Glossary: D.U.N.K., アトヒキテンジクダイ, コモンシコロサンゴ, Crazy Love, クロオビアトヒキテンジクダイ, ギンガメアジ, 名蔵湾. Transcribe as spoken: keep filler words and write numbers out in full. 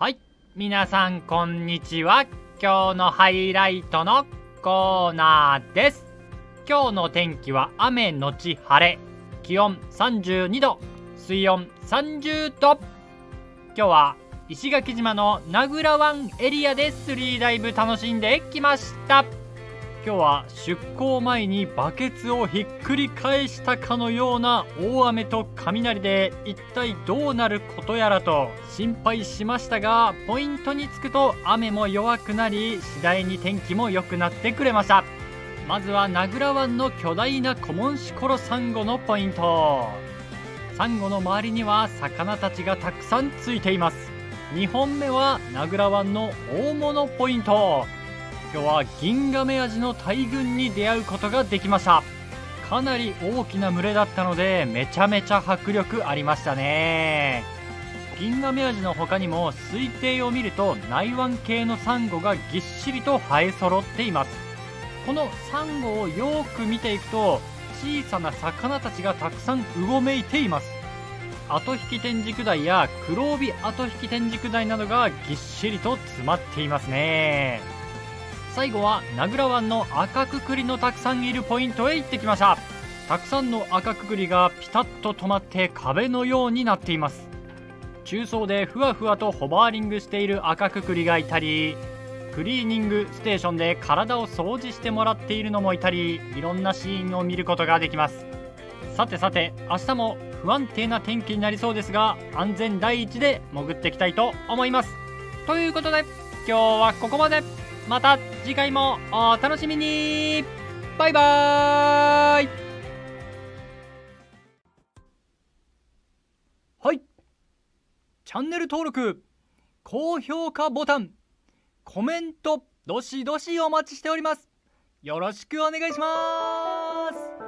はい、皆さんこんにちは。今日のハイライトのコーナーです。今日の天気は雨のち晴れ。気温さんじゅうにど、水温さんじゅうど。今日は石垣島の名蔵湾エリアでスリーダイブ楽しんできました。今日は出港前にバケツをひっくり返したかのような大雨と雷で一体どうなることやらと心配しましたが、ポイントに着くと雨も弱くなり次第に天気も良くなってくれました。まずは名蔵湾の巨大なコモンシコロサンゴのポイント。サンゴの周りには魚たちがたくさんついています。にほんめは名蔵湾の大物ポイント。今日は銀ガメ味の大群に出会うことができました。かなり大きな群れだったのでめちゃめちゃ迫力ありましたね。銀ガメ味の他にも推定を見ると内湾系のサンゴがぎっしりと生え揃っています。このサンゴをよく見ていくと小さな魚たちがたくさんうごめいています。アトヒキテンジクダイやクロオビアトヒキテンジクダイなどがぎっしりと詰まっていますね。最後は名蔵湾の赤くくりのたくさんいるポイントへ行ってきました。たくさんの赤くくりがピタッと止まって壁のようになっています。中層でふわふわとホバーリングしている赤くくりがいたり、クリーニングステーションで体を掃除してもらっているのもいたり、いろんなシーンを見ることができます。さてさて、明日も不安定な天気になりそうですが、安全第一で潜っていきたいと思います。ということで今日はここまで。また次回もお楽しみに。バイバーイ。はい。チャンネル登録、高評価ボタン、コメント、どしどしお待ちしております。よろしくお願いします。